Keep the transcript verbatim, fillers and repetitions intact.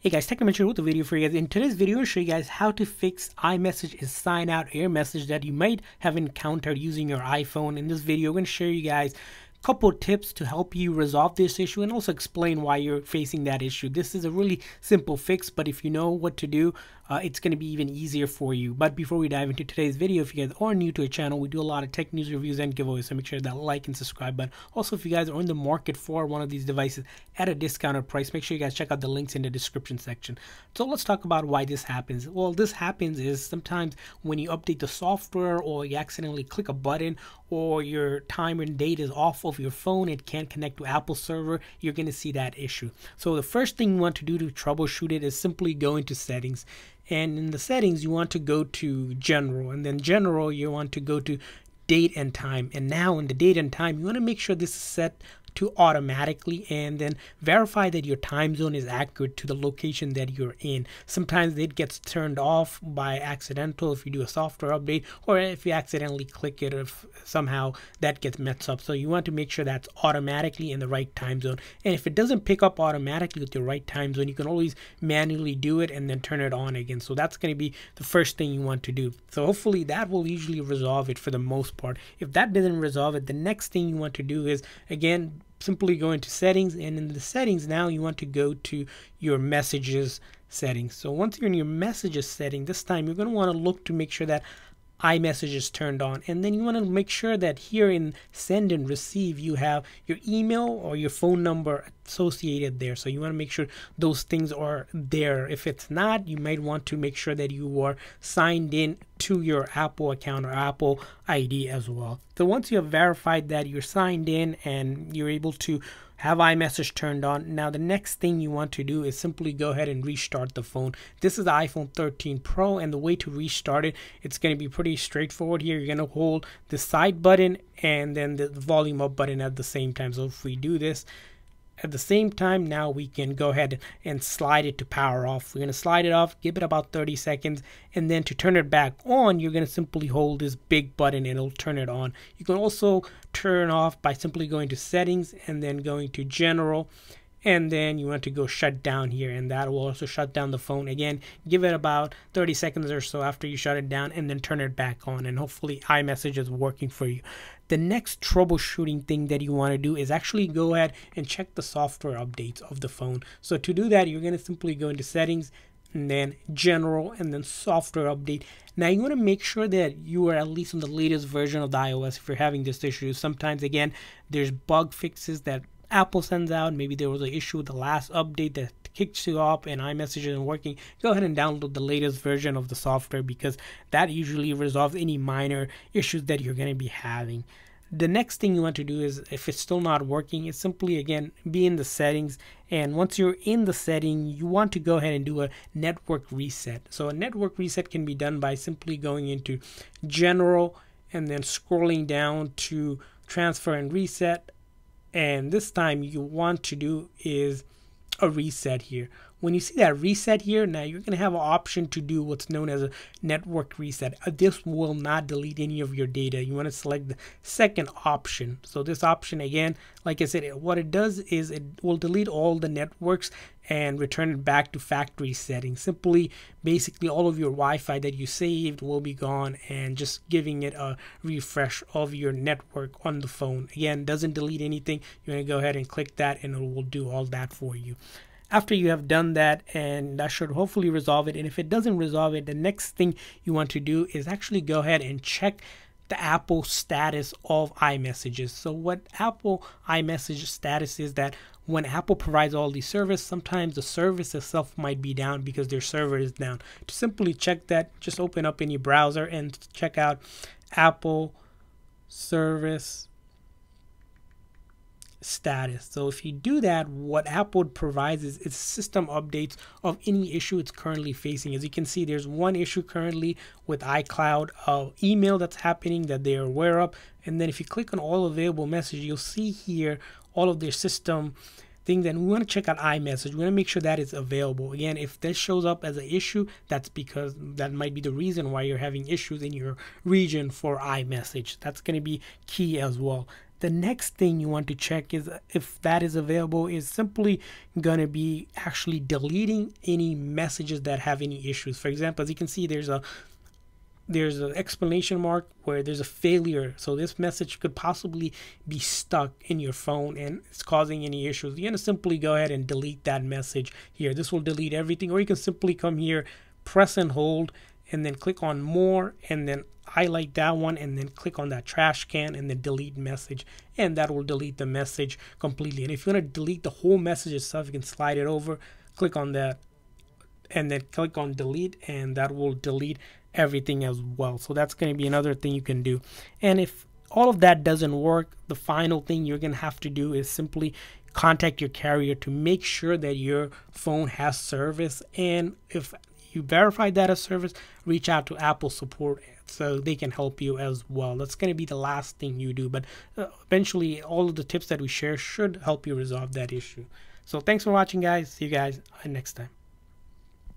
Hey guys, Technomentary with a video for you guys. In today's video, I'll show you guys how to fix iMessage and sign out error message that you might have encountered using your iPhone. In this video, I'm going to share you guys a couple of tips to help you resolve this issue and also explain why you're facing that issue. This is a really simple fix, but if you know what to do, uh, it's going to be even easier for you. But before we dive into today's video, if you guys are new to our channel, we do a lot of tech news, reviews, and giveaways, so make sure that like and subscribe button. Also, if you guys are in the market for one of these devices at a discounted price, make sure you guys check out the links in the description section. So let's talk about why this happens. Well, this happens is sometimes when you update the software or you accidentally click a button or your time and date is off of your phone, it can't connect to Apple server, you're going to see that issue. So the first thing you want to do to troubleshoot it is simply go into settings. And in the settings, you want to go to general, and then general, you want to go to date and time. And now in the date and time, you want to make sure this is set to automatically, and then verify that your time zone is accurate to the location that you're in. Sometimes it gets turned off by accidental if you do a software update or if you accidentally click it, or if somehow that gets messed up. So you want to make sure that's automatically in the right time zone. And if it doesn't pick up automatically with the right time zone, you can always manually do it and then turn it on again. So that's going to be the first thing you want to do. So hopefully that will usually resolve it for the most part. If that doesn't resolve it, the next thing you want to do is, again, simply go into settings, and in the settings now you want to go to your messages settings. So once you're in your messages setting, this time you're going to want to look to make sure that iMessage is turned on, and then you want to make sure that here in send and receive you have your email or your phone number associated there. So you want to make sure those things are there. If it's not, you might want to make sure that you are signed in to your Apple account or Apple I D as well. So once you have verified that you're signed in and you're able to have iMessage turned on, now the next thing you want to do is simply go ahead and restart the phone. This is the iPhone thirteen Pro, and the way to restart it, it's going to be pretty straightforward here. You're going to hold the side button and then the volume up button at the same time. So if we do this at the same time, now we can go ahead and slide it to power off. We're going to slide it off, give it about thirty seconds, and then to turn it back on, you're going to simply hold this big button and it'll turn it on. You can also turn off by simply going to settings and then going to general, and then you want to go shut down here, and that will also shut down the phone. Again, give it about thirty seconds or so after you shut it down, and then turn it back on, and hopefully iMessage is working for you. The next troubleshooting thing that you want to do is actually go ahead and check the software updates of the phone. So to do that, you're going to simply go into settings and then general and then software update. Now you want to make sure that you are at least on the latest version of the iOS if you're having this issue. Sometimes, again, there's bug fixes that Apple sends out. Maybe there was an issue with the last update that kicks you off and iMessage isn't working. Go ahead and download the latest version of the software, because that usually resolves any minor issues that you're going to be having. The next thing you want to do is, if it's still not working, is simply, again, be in the settings, and once you're in the setting, you want to go ahead and do a network reset. So a network reset can be done by simply going into general and then scrolling down to transfer and reset. And this time you want to do is a reset here. When you see that reset here, now you're going to have an option to do what's known as a network reset. This will not delete any of your data. You want to select the second option. So this option, again, like I said, what it does is it will delete all the networks and return it back to factory settings. Simply, basically, all of your Wi-Fi that you saved will be gone, and just giving it a refresh of your network on the phone. Again, doesn't delete anything. You're going to go ahead and click that, and it will do all that for you. After you have done that, and that should hopefully resolve it. And if it doesn't resolve it, the next thing you want to do is actually go ahead and check the Apple status of iMessages. So what Apple iMessage status is, that when Apple provides all these services, sometimes the service itself might be down because their server is down. To simply check that, just open up in your browser and check out Apple service status. So if you do that, what Apple provides is its system updates of any issue it's currently facing. As you can see, there's one issue currently with iCloud uh, email that's happening that they are aware of. And then if you click on all available messages, you'll see here all of their system things. And we want to check out iMessage. We want to make sure that it's available. Again, if this shows up as an issue, that's because that might be the reason why you're having issues in your region for iMessage. That's going to be key as well. The next thing you want to check is if that is available is simply going to be actually deleting any messages that have any issues. For example, as you can see, there's a there's an exclamation mark where there's a failure. So this message could possibly be stuck in your phone and it's causing any issues. You're going to simply go ahead and delete that message here. This will delete everything, or you can simply come here, press and hold, and then click on more, and then highlight that one, and then click on that trash can, and then delete message, and that will delete the message completely. And if you want to delete the whole message itself, you can slide it over, click on that, and then click on delete, and that will delete everything as well. So that's going to be another thing you can do. And if all of that doesn't work, the final thing you're going to have to do is simply contact your carrier to make sure that your phone has service, and if you verify that as service, reach out to Apple support so they can help you as well. That's going to be the last thing you do, but uh, eventually all of the tips that we share should help you resolve that issue. So thanks for watching, guys. See you guys next time.